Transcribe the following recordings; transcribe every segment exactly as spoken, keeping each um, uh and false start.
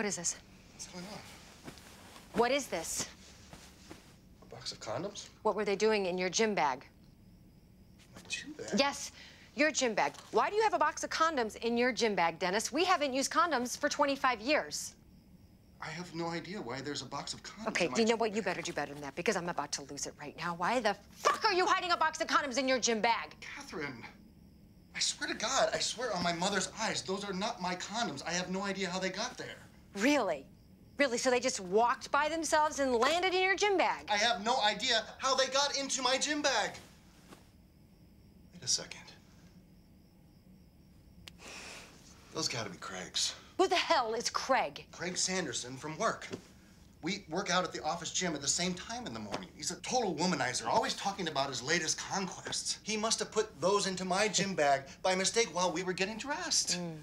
What is this? What's going on? What is this? A box of condoms? What were they doing in your gym bag? My gym bag? Yes, your gym bag. Why do you have a box of condoms in your gym bag, Dennis? We haven't used condoms for twenty-five years. I have no idea why there's a box of condoms. Okay, do you know what? You better do better than that, because I'm about to lose it right now. Why the fuck are you hiding a box of condoms in your gym bag? Catherine, I swear to God, I swear on my mother's eyes, those are not my condoms. I have no idea how they got there. Really? Really? So they just walked by themselves and landed in your gym bag? I have no idea how they got into my gym bag. Wait a second. Those gotta be Craig's. Who the hell is Craig? Craig Sanderson from work. We work out at the office gym at the same time in the morning. He's a total womanizer, always talking about his latest conquests. He must have put those into my gym bag by mistake while we were getting dressed. Mm.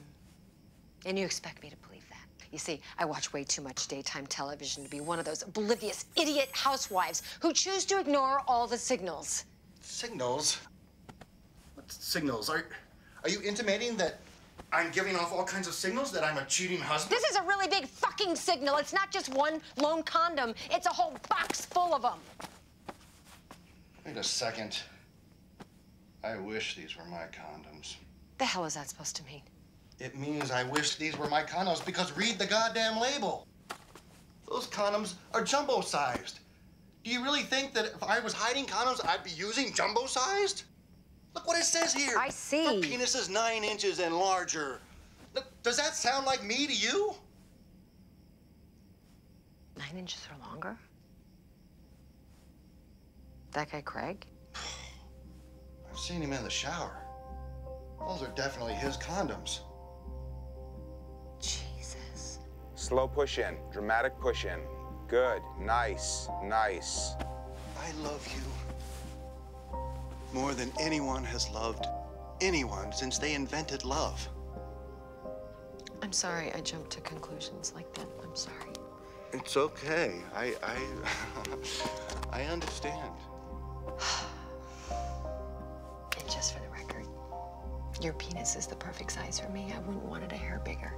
And you expect me to believe that? You see, I watch way too much daytime television to be one of those oblivious idiot housewives who choose to ignore all the signals. Signals? What signals? Are, are you intimating that I'm giving off all kinds of signals that I'm a cheating husband? This is a really big fucking signal. It's not just one lone condom. It's a whole box full of them. Wait a second. I wish these were my condoms. The hell is that supposed to mean? It means I wish these were my condoms because read the goddamn label. Those condoms are jumbo-sized. Do you really think that if I was hiding condoms, I'd be using jumbo-sized? Look what it says here. I see. For penises nine inches and larger. Does that sound like me to you? Nine inches or longer? That guy Craig? I've seen him in the shower. Those are definitely his condoms. Jesus. Slow push in, dramatic push in. Good, nice, nice. I love you more than anyone has loved anyone since they invented love. I'm sorry I jumped to conclusions like that. I'm sorry. It's okay. I, I, I understand. And just for the record, your penis is the perfect size for me. I wouldn't want it a hair bigger.